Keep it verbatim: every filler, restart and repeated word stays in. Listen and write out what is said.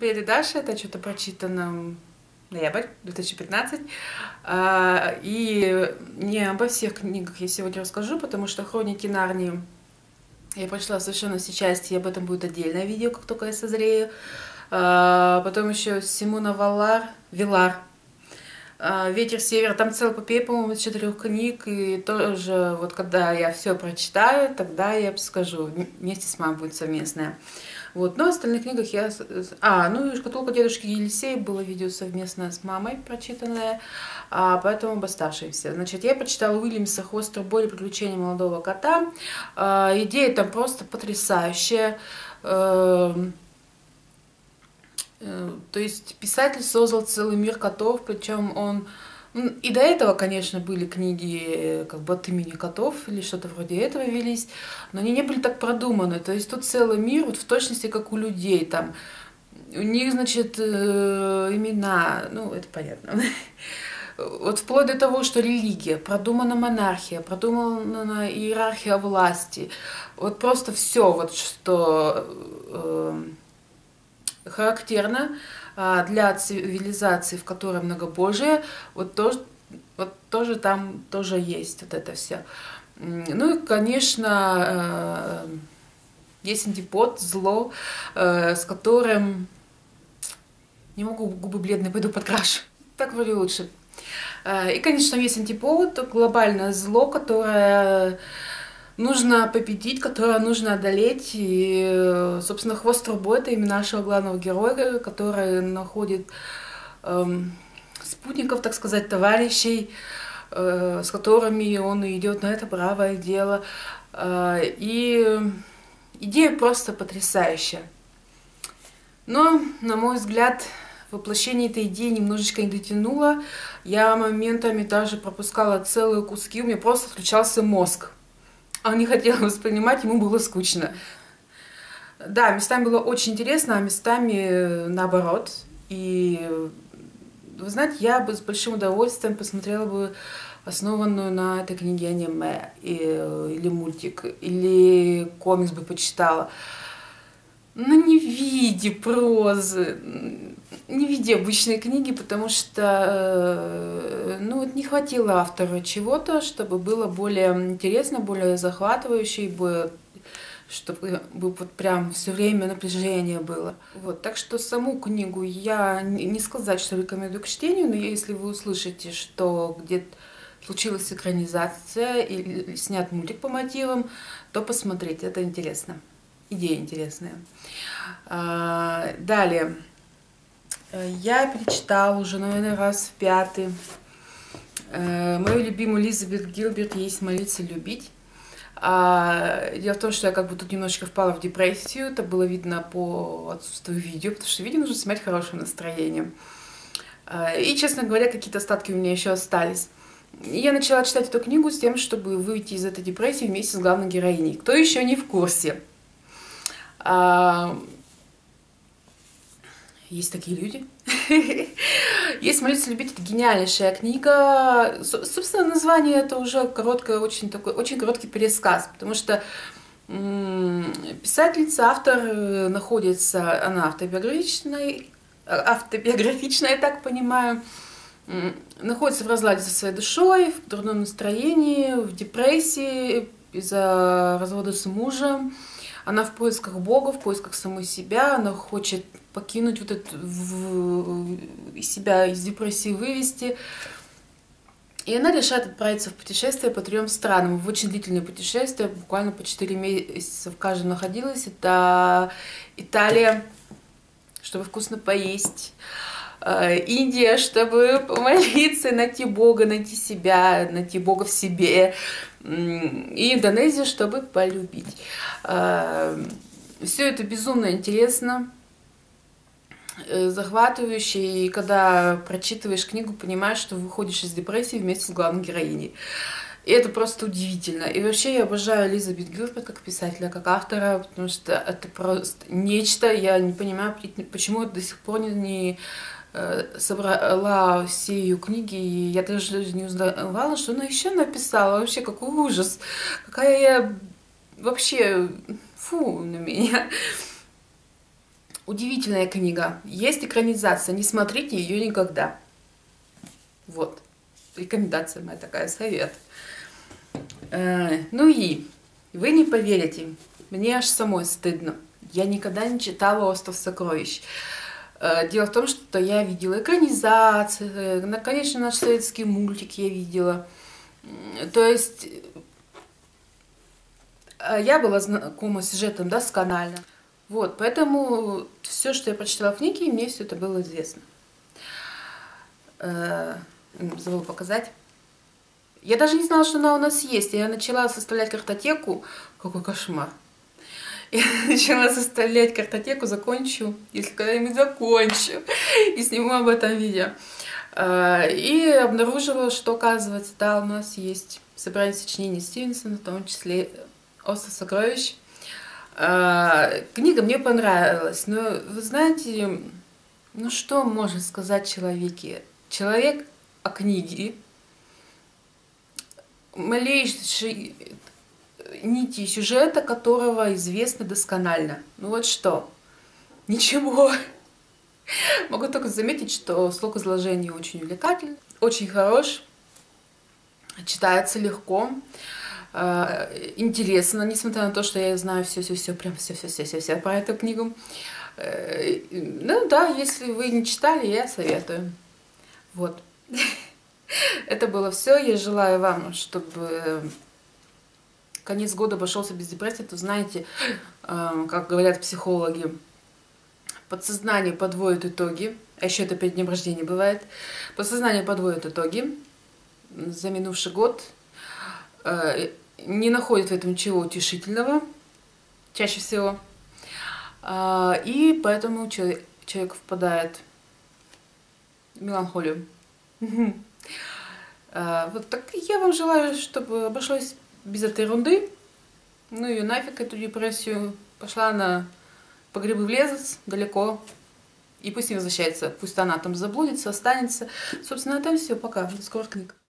Передача, это что-то прочитано ноябрь две тысячи пятнадцатый. И не обо всех книгах я сегодня расскажу, потому что «Хроники Нарнии» я прочла совершенно сейчас, и об этом будет отдельное видео, как только я созрею. Потом еще Симуна Валар, Вилар, «Ветер с севера», там целая эпопея, по-моему, из четырех книг, и тоже вот когда я все прочитаю, тогда я скажу, вместе с мамой будет совместное. Вот, но в остальных книгах я... А, ну и «Шкатулка дедушки Елисея» было видео совместно с мамой прочитанное, а поэтому об оставшемся. Значит, я прочитала Уильямса «Хвост трубой» и «Приключения молодого кота». А, идея там просто потрясающая. А, то есть писатель создал целый мир котов, причем он... И до этого, конечно, были книги как бы от имени котов или что-то вроде этого велись, но они не были так продуманы. То есть тут целый мир вот в точности, как у людей. Там. У них, значит, э, имена, ну, это понятно. Вот вплоть до того, что религия, продумана монархия, продумана иерархия власти. Вот просто все, вот, что э, характерно для цивилизации, в которой многобожие, вот тоже, вот тоже там тоже есть вот это все. Ну и, конечно, есть антипод, зло, с которым не могу, губы бледные, пойду подкрашу. Так вроде лучше. И, конечно, есть антипод, глобальное зло, которое нужно победить, которое нужно одолеть. И, собственно, «Хвост трубой» — это имя нашего главного героя, который находит эм, спутников, так сказать, товарищей, э, с которыми он идет на это правое дело. Э, и идея просто потрясающая. Но, на мой взгляд, воплощение этой идеи немножечко не дотянуло. Я моментами даже пропускала целые куски, у меня просто включался мозг. Он не хотел воспринимать, ему было скучно. Да, местами было очень интересно, а местами наоборот. И, вы знаете, я бы с большим удовольствием посмотрела бы основанную на этой книге аниме, или мультик, или комикс бы почитала. Но не в виде прозы, не в виде обычной книги, потому что ну, не хватило автору чего-то, чтобы было более интересно, более захватывающе, чтобы вот прям все время напряжение было. Вот, так что саму книгу я не сказать, что рекомендую к чтению, но если вы услышите, что где-то случилась экранизация или снят мультик по мотивам, то посмотрите, это интересно. Идея интересная. Далее. Я перечитала уже, наверное, раз в пятый мою любимую Элизабет Гилберт «Есть, молиться, любить». Дело в том, что я как бы тут немножечко впала в депрессию. Это было видно по отсутствию видео, потому что видео нужно снимать хорошим настроением. И, честно говоря, какие-то остатки у меня еще остались. Я начала читать эту книгу с тем, чтобы выйти из этой депрессии вместе с главной героиней. Кто еще не в курсе? А, есть такие люди. «Есть, молиться, любить» — это гениальнейшая книга. Собственно, название это уже короткое, очень такой, очень короткий пересказ, потому что писательница, автор находится, она автобиографичная, автобиографичная, я так понимаю, находится в разладе со своей душой, в дурном настроении, в депрессии из-за развода с мужем. Она в поисках Бога, в поисках самой себя, она хочет покинуть вот это, в, себя из депрессии вывести. И она решает отправиться в путешествие по трем странам, в очень длительное путешествие, буквально по четыре месяца в каждом находилась. Это Италия, чтобы вкусно поесть, Индия, чтобы помолиться, найти Бога, найти себя, найти Бога в себе, и Индонезия, чтобы полюбить. Все это безумно интересно, захватывающе, и когда прочитываешь книгу, понимаешь, что выходишь из депрессии вместе с главной героиней. И это просто удивительно. И вообще я обожаю Элизабет Гилберт как писателя, как автора, потому что это просто нечто. Я не понимаю, почему я до сих пор не собрала все ее книги, и я даже не узнавала, что она еще написала. Вообще, какой ужас! Какая я... Вообще... Фу на меня! Удивительная книга. Есть экранизация. Не смотрите ее никогда. Вот. Рекомендация моя такая, совет. Э, ну и вы не поверите. Мне аж самой стыдно. Я никогда не читала «Остров сокровищ». Э, дело в том, что я видела экранизации, конечно, наш советский мультик я видела. То есть я была знакома с сюжетом досконально. Вот, поэтому все, что я прочитала в книге, мне все это было известно. Э, забыла показать. Я даже не знала, что она у нас есть. Я начала составлять картотеку. Какой кошмар. Я начала составлять картотеку, закончу, если когда-нибудь закончу, и сниму об этом видео. Э, и обнаружила, что, оказывается, да, у нас есть собрание сочинений Стивенсона, в том числе «Остров сокровищ». Книга мне понравилась, но вы знаете, ну что может сказать человеке? Человек о книге, малейшие нити сюжета, которого известно досконально. Ну вот что? Ничего. Могу только заметить, что слог изложения очень увлекательный, очень хорош, читается легко. Интересно, несмотря на то, что я знаю все-все-все, прям все-все-все-все про эту книгу. Ну да, если вы не читали, я советую. Вот. Это было все. Я желаю вам, чтобы конец года обошелся без депрессии. То знаете, как говорят психологи, подсознание подводит итоги. А еще это перед днем рождения бывает. Подсознание подводит итоги за минувший год. Не находит в этом ничего утешительного, чаще всего. И поэтому человек, человек впадает в меланхолию. Вот так я вам желаю, чтобы обошлось без этой ерунды. Ну и нафиг эту депрессию. Пошла она по грибы в лес далеко. И пусть не возвращается. Пусть она там заблудится, останется. Собственно, на этом все. Пока. До скорых книг.